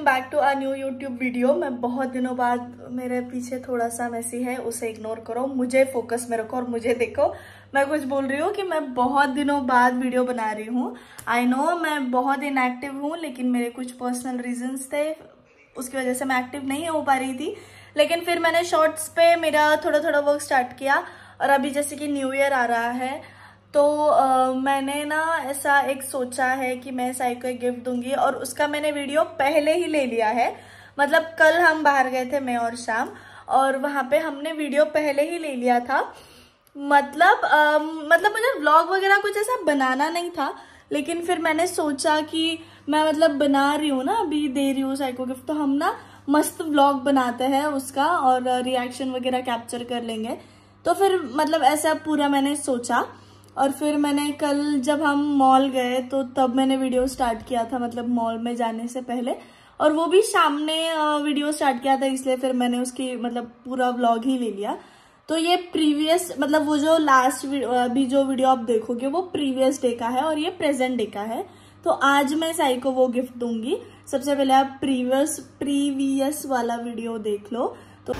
Welcome back to a new YouTube video. मैं बहुत दिनों बाद, मेरे पीछे थोड़ा सा मैसी है, उसे इग्नोर करो, मुझे फोकस में रखो और मुझे देखो। मैं कुछ बोल रही हूँ कि मैं बहुत दिनों बाद वीडियो बना रही हूँ। आई नो मैं बहुत इनएक्टिव हूँ, लेकिन मेरे कुछ पर्सनल रीजंस थे, उसकी वजह से मैं एक्टिव नहीं हो पा रही थी। लेकिन फिर मैंने शॉर्ट्स पे मेरा थोड़ा थोड़ा वर्क स्टार्ट किया और अभी जैसे कि न्यू ईयर आ रहा है तो मैंने ना ऐसा एक सोचा है कि मैं साई को एक गिफ्ट दूंगी और उसका मैंने वीडियो पहले ही ले लिया है। मतलब कल हम बाहर गए थे मैं और शाम, और वहाँ पे हमने वीडियो पहले ही ले लिया था। मतलब मुझे व्लॉग वगैरह कुछ ऐसा बनाना नहीं था, लेकिन फिर मैंने सोचा कि मैं मतलब बना रही हूँ ना, अभी दे रही हूँ साई को गिफ्ट, तो हम ना मस्त व्लॉग बनाते हैं उसका और रिएक्शन वगैरह कैप्चर कर लेंगे। तो फिर मतलब ऐसा पूरा मैंने सोचा और फिर मैंने कल जब हम मॉल गए तो तब मैंने वीडियो स्टार्ट किया था, मतलब मॉल में जाने से पहले, और वो भी शाम ने वीडियो स्टार्ट किया था, इसलिए फिर मैंने उसकी मतलब पूरा व्लॉग ही ले लिया। तो ये प्रीवियस, मतलब वो जो लास्ट अभी जो वीडियो आप देखोगे वो प्रीवियस डे का है और ये प्रेजेंट डे का है। तो आज मैं साई को वो गिफ्ट दूंगी। सबसे पहले आप प्रीवियस वाला वीडियो देख लो। तो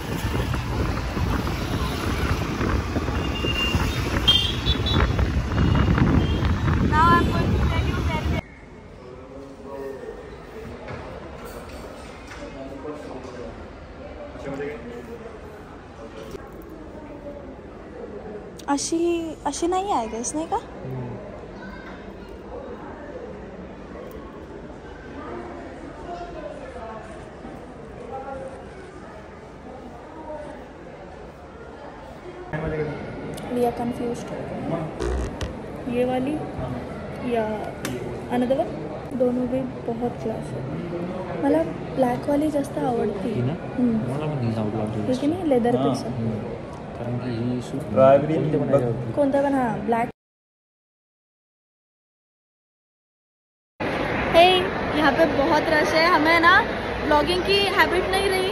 अशी नहीं आएगा इसने का। लिया कंफ्यूज्ड ये वाली या अनदर वन, दोनों भी बहुत क्लास है। मला ब्लॅक वाली जास्त आवडते ना, मला पण ही आवडते, ठीक आहे ना, लेदर पीस कारण की ही सुद्धा कोणता पण, हा ब्लॅक। हे यहाँ पे बहुत रश है, हमें ना ब्लॉगिंग की हैबिट नहीं रही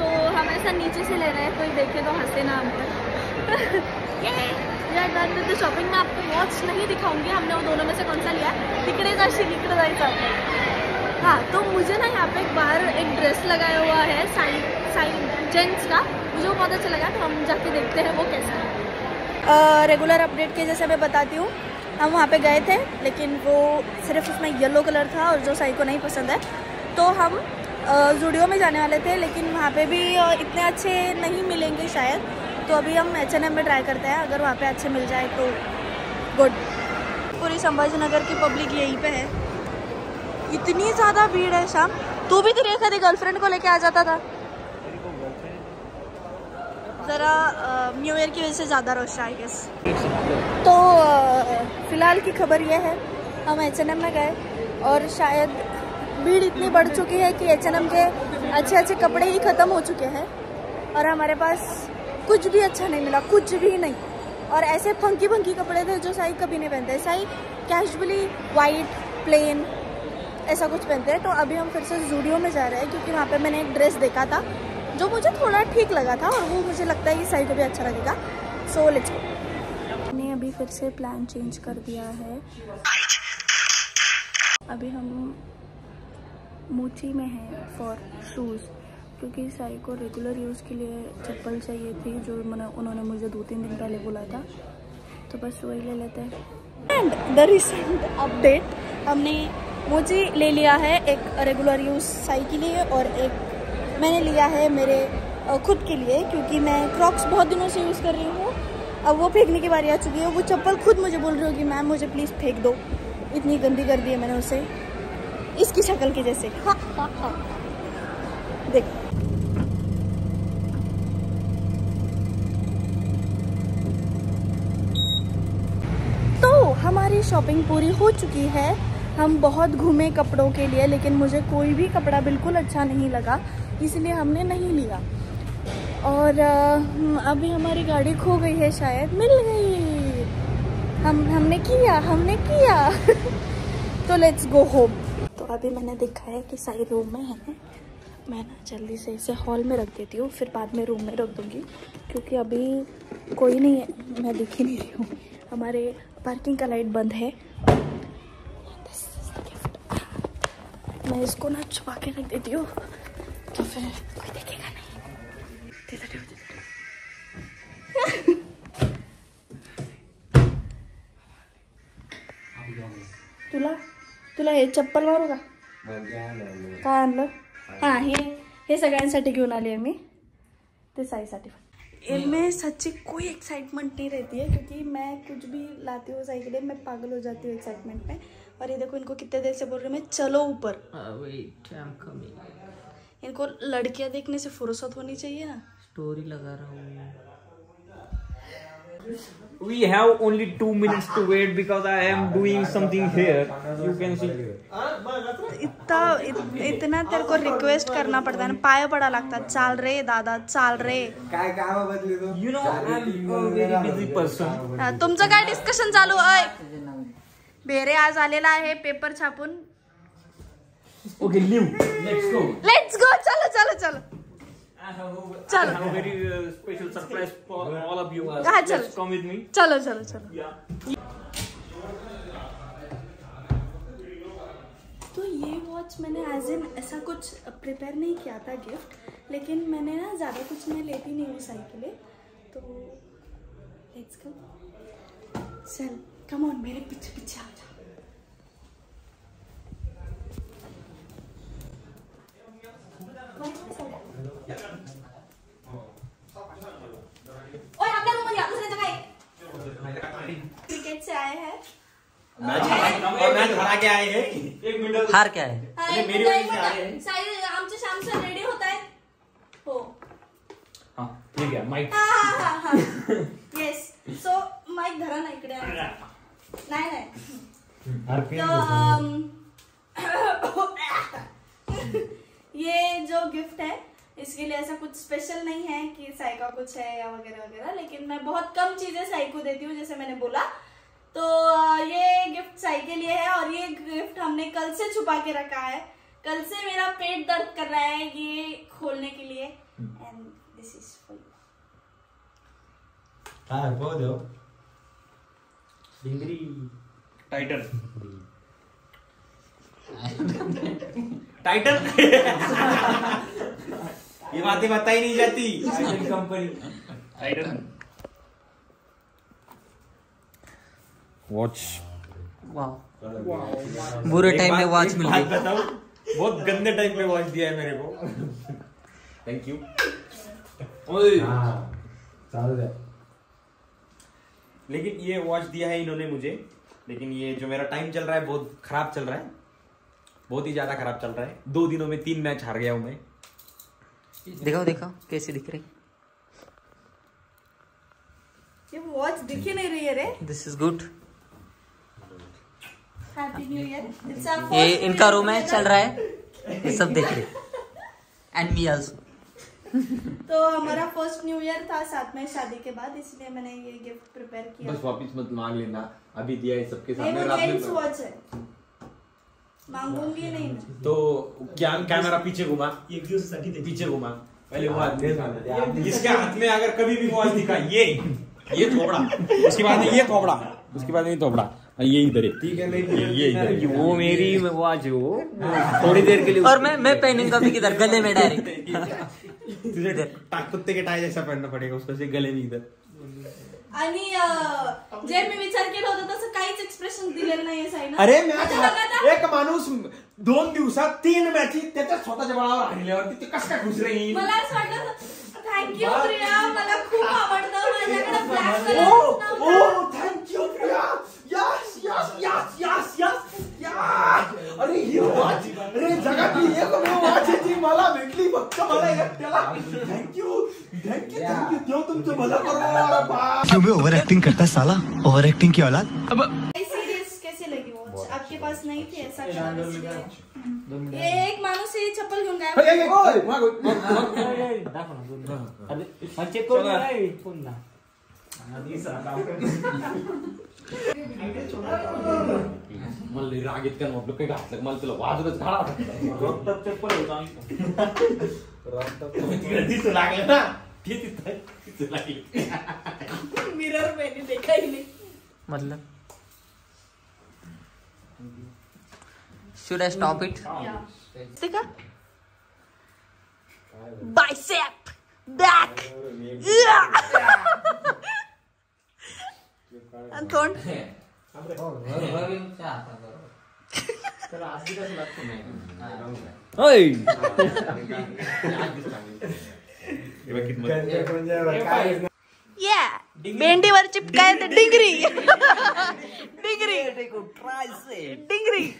तो हम ऐसा नीचे से ले रहे हैं, कोई देखे तो हंसे ना हम पर। यार बात में तो शॉपिंग में आपको वॉच नहीं दिखाऊंगी, हमने वो दोनों में से कौन सा लिया, तिकडे जाशील इकडे जायचं। हाँ, तो मुझे ना यहाँ पे बाहर एक ड्रेस लगाया हुआ है साई जेंट्स का, मुझे वो बहुत अच्छा लगा, तो हम जाके देखते हैं वो कैसा है। रेगुलर अपडेट के जैसे मैं बताती हूँ, हम वहाँ पे गए थे लेकिन वो सिर्फ उसमें येलो कलर था और जो साई को नहीं पसंद है, तो हम जूडियो में जाने वाले थे लेकिन वहाँ पर भी इतने अच्छे नहीं मिलेंगे शायद, तो अभी हम H&M में ट्राई करते हैं, अगर वहाँ पे अच्छे मिल जाए तो गुड। पूरी संभाजी नगर की पब्लिक यहीं पे है, इतनी ज़्यादा भीड़ है। शाम तू भी तेरी एक गर्लफ्रेंड को लेके आ जाता था, ज़रा न्यू ईयर की वजह से ज़्यादा रोश आई गेस। तो फिलहाल की खबर ये है, हम H&M में गए और शायद भीड़ इतनी बढ़ चुकी है कि H&M के अच्छे अच्छे कपड़े ही ख़त्म हो चुके हैं और हमारे पास कुछ भी अच्छा नहीं मिला, कुछ भी नहीं। और ऐसे फंकी कपड़े थे जो साई कभी नहीं पहनते, साई कैजुअली वाइट प्लेन ऐसा कुछ पहनते हैं। तो अभी हम फिर से जूडियो में जा रहे हैं क्योंकि वहाँ पे मैंने एक ड्रेस देखा था जो मुझे थोड़ा ठीक लगा था और वो मुझे लगता है कि साई को भी अच्छा लगेगा। So let's go. मैंने अभी फिर से प्लान चेंज कर दिया है, अभी हम मोची में हैं फॉर शूज़, क्योंकि साई को रेगुलर यूज़ के लिए चप्पल चाहिए थी जो उन्होंने मुझे 2-3 दिन पहले बोला था, तो बस वही ले लेते हैं। एंड द रिसेंट अपडेट, हमने मोची ले लिया है, एक रेगुलर यूज़ साई के लिए और एक मैंने लिया है मेरे खुद के लिए, क्योंकि मैं क्रॉक्स बहुत दिनों से यूज़ कर रही हूँ, अब वो फेंकने की बारी आ चुकी है। वो चप्पल खुद मुझे बोल रही हो कि मैम मुझे प्लीज़ फेंक दो, इतनी गंदी कर दी है मैंने उसे, इसकी शक्ल के जैसे। हाँ। देखो हमारी शॉपिंग पूरी हो चुकी है। हम बहुत घूमे कपड़ों के लिए लेकिन मुझे कोई भी कपड़ा बिल्कुल अच्छा नहीं लगा, इसलिए हमने नहीं लिया। और अभी हमारी गाड़ी खो गई है, शायद मिल गई, हमने किया। तो लेट्स गो होम। तो अभी मैंने देखा है कि साई रूम में है, मैं ना जल्दी से इसे हॉल में रख देती हूँ, फिर बाद में रूम में रख दूँगी, क्योंकि अभी कोई नहीं है, मैं दिख ही नहीं रही हूँ। हमारे पार्किंग का लाइट बंद है। मैं इसको ना छुपा के रख देती हूँ तो फिर कोई देखेगा नहीं। तुला तुला हे चप्पल मारूगा काय आणलं? हाँ हे सगळ्यांसाठी घेऊन आली आहे मी, ते साईसाठी। इनमें सच्ची कोई एक्साइटमेंट नहीं रहती है क्योंकि मैं कुछ भी लाती हूँ साई के लिए मैं पागल हो जाती हूँ एक्साइटमेंट में। और ये देखो इनको कितने देर से बोल रही हूँ मैं चलो ऊपर। इनको लड़कियाँ देखने से फुर्सत होनी चाहिए ना। स्टोरी लगा रहा हूँ। We have only 2 minutes to wait because I am doing something here. You can see. इतना तेरे को रिक्वेस्ट करना पड़ता है ना, पाया पड़ा लगता है। चाल रे दादा चाल रे। You know I am a very busy person. तुमचं काय डिस्कशन चालू आहे? बेरे आज आलेला आहे पेपर छापून। Okay, leave. Let's go. Let's go. चलो चलो चलो। चलो very special surprise for all of you guys, come with me. चलो चलो चलो। तो ये वॉच मैंने एज इन ऐसा कुछ प्रिपेयर नहीं किया था गिफ्ट, लेकिन मैंने ना ज़्यादा कुछ मैं लेती नहीं हूँ साई के लिए, तो लेट्स गो। चल कम ऑन मेरे पीछे पीछे आ जाओ। क्रिकेट से आए हैं मैच हरा के आए हैं। एक मिनट हार क्या है मेरी वजह से आए हैं। साई हमसे शाम से रेडी होता है हो। हां ठीक है माइक। यस सो माइक धरा ना इकडे नाही नाही हार। ये जो गिफ्ट है इसके लिए ऐसा कुछ स्पेशल नहीं है कि साई का कुछ है या वगैरह वगैरह, लेकिन मैं बहुत कम चीजें साई को देती हूँ जैसे मैंने बोला। तो ये गिफ्ट साई के लिए है और ये गिफ्ट हमने कल से छुपा के रखा है। कल से मेरा पेट दर्द कर रहा है ये खोलने के लिए। And this is for you Titan. Titan ये बातें बताई नहीं जाती। Titan company Titan watch. वाह बुरे टाइम में वॉच मिल गई। बताओ बहुत गंदे टाइम में वॉच दिया है मेरे को। Thank you. ओए चल दे। लेकिन ये वॉच दिया है इन्होंने मुझे, लेकिन ये जो मेरा टाइम चल रहा है बहुत खराब चल रहा है, बहुत ही ज्यादा खराब चल रहा है। 2 दिनों में 3 मैच हार गया हूं मैं। दिखाओ दिखाओ कैसे दिख रही ये वॉच? दिख ही नहीं रही है रे। This is good. Happy new year. ये इनका रूम है चल रहा है ये सब देख रहे एंड मी आल्सो। तो हमारा फर्स्ट न्यू ईयर था साथ में शादी के बाद, इसलिए मैंने ये गिफ्ट प्रिपेयर किया। बस वापस मत मांग लेना, अभी दिया है सबके सामने रात में। वॉच है मांगूंगी नहीं मैं। तो क्या कैमरा पीछे घुमा, एक दूसरे से पीछे घुमा पहले। वो आदमी इसके हाथ में अगर कभी भी वॉच दिखा ये थोबड़ा, उसके बाद ये थोबड़ा, उसके बाद ये थोबड़ा, ये इधर है ठीक है ये इधर। वो मेरी वॉच वो थोड़ी देर के लिए और मैं पहनूंगा भी किधर गले में डायरेक्ट। तुझे कुत्ते के टाय जैसा पहनना पड़ेगा उसको, से गले में इधर। जे मी विचार केला होता तसं काहीच एक्सप्रेशन दिलेलं नाहीये साईना। अरे मॅच एक माणूस 2 दिवसात 3 मॅची त्याच्या स्वतःच्या बळावर हारल्यावरती ते कसं काय खुश राहील? मला असं वाटलं थँक यू प्रिया, मला खूप आवडतं, माझ्याकडे flash colour. Oh thank you Priya. Yes yes yes yes yes यार। अरे ही वॉच अरे जगातली एकमेव वॉच जी मला भेटली फक्त मला एकट्याला। Thank you thank you thank you. क्यों तुमसे भला करो, ओवर एक्टिंग करता है साला, ओवर एक्टिंग की औलाद। अब सीरियस कैसे लगी वॉच? आपके पास नहीं थी ऐसा ये एक माणूस ही चप्पल घेऊन गया। ओए दाखव ना। अरे हा चेक करून नाही फोन ना आधी साला मला राग येत का नव्हतं काही घातलं मला तुला वाजवत घाला रक्त चप्पल होता रक्त दिसू लागलं ना मिरर मैंने देखा ही नहीं। मतलब शुड आई स्टॉप इट? देखा बाइसेप बैक अंतोन ओए या भेंडीवर चिपकाय ते डिंगरी डिंगरी डिंगरी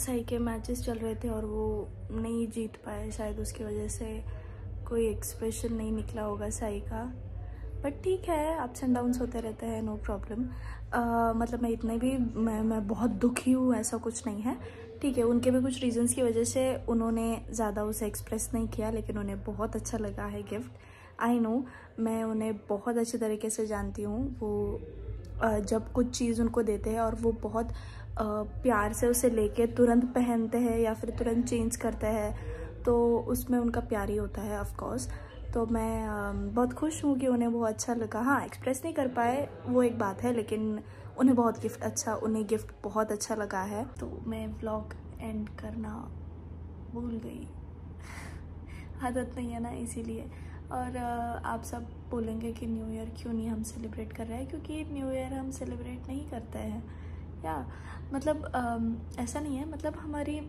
सही के मैचेस चल रहे थे और वो नहीं जीत पाए, शायद उसकी वजह से कोई एक्सप्रेशन नहीं निकला होगा साई का। बट ठीक है, अप्स एंड डाउन्स होते रहते हैं, नो प्रॉब्लम। मतलब मैं इतने भी मैं बहुत दुखी हूँ ऐसा कुछ नहीं है, ठीक है। उनके भी कुछ रीजंस की वजह से उन्होंने ज़्यादा उसे एक्सप्रेस नहीं किया, लेकिन उन्हें बहुत अच्छा लगा है गिफ्ट। आई नो, मैं उन्हें बहुत अच्छे तरीके से जानती हूँ। वो जब कुछ चीज़ उनको देते हैं और वो बहुत प्यार से उसे लेके तुरंत पहनते हैं या फिर तुरंत चेंज करते हैं, तो उसमें उनका प्यार ही होता है ऑफ कोर्स। तो मैं बहुत खुश हूँ कि उन्हें बहुत अच्छा लगा। हाँ, एक्सप्रेस नहीं कर पाए वो एक बात है, लेकिन उन्हें गिफ्ट बहुत अच्छा लगा है। तो मैं व्लॉग एंड करना भूल गई, आदत नहीं है ना इसीलिए। और आप सब बोलेंगे कि न्यू ईयर क्यों नहीं हम सेलिब्रेट कर रहे हैं, क्योंकि न्यू ईयर हम सेलिब्रेट नहीं करते हैं या मतलब ऐसा नहीं है, मतलब हमारी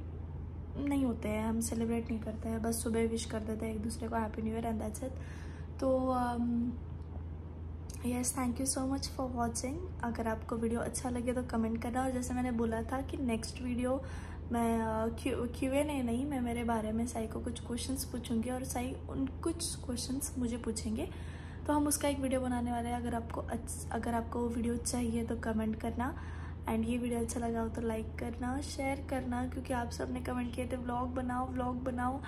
नहीं होते हैं, हम सेलिब्रेट नहीं करते हैं। बस सुबह विश कर देते हैं एक दूसरे को happy new year and that's it. तो yes, thank you so much for watching. अगर आपको वीडियो अच्छा लगे तो कमेंट करना। और जैसे मैंने बोला था कि नेक्स्ट वीडियो मैं Q&A नहीं, मैं मेरे बारे में साई को कुछ क्वेश्चंस पूछूंगी और साई उन कुछ क्वेश्चंस मुझे पूछेंगे, तो हम उसका एक वीडियो बनाने वाले हैं। अगर आपको वो वीडियो चाहिए तो कमेंट करना। एंड ये वीडियो अच्छा लगा हो तो लाइक करना, शेयर करना, क्योंकि आप सब ने कमेंट किए थे व्लॉग बनाओ।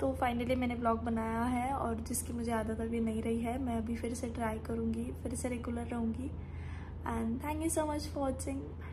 तो फाइनली मैंने व्लॉग बनाया है और जिसकी मुझे आदत अभी नहीं रही है, मैं अभी फिर से ट्राई करूँगी, फिर से रेगुलर रहूँगी। And thank you so much for watching.